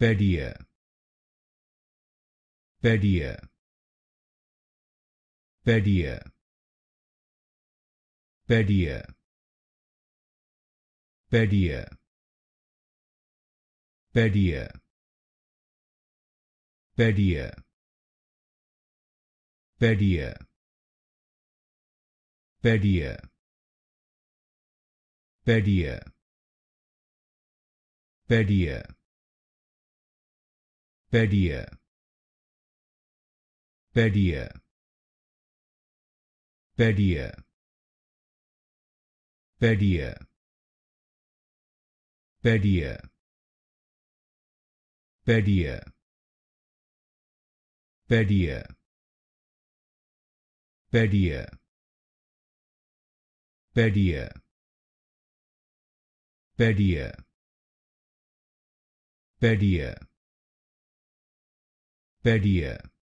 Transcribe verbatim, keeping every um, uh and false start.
pedia, pedia, pedia, pedia, pedia, pedia, pedia, pedia, pedia, pedia, pedia, pedia, pedia, pedia, pedia, pedia, pedia, pedia, pedia, pedia, pedia, pedia, pedia,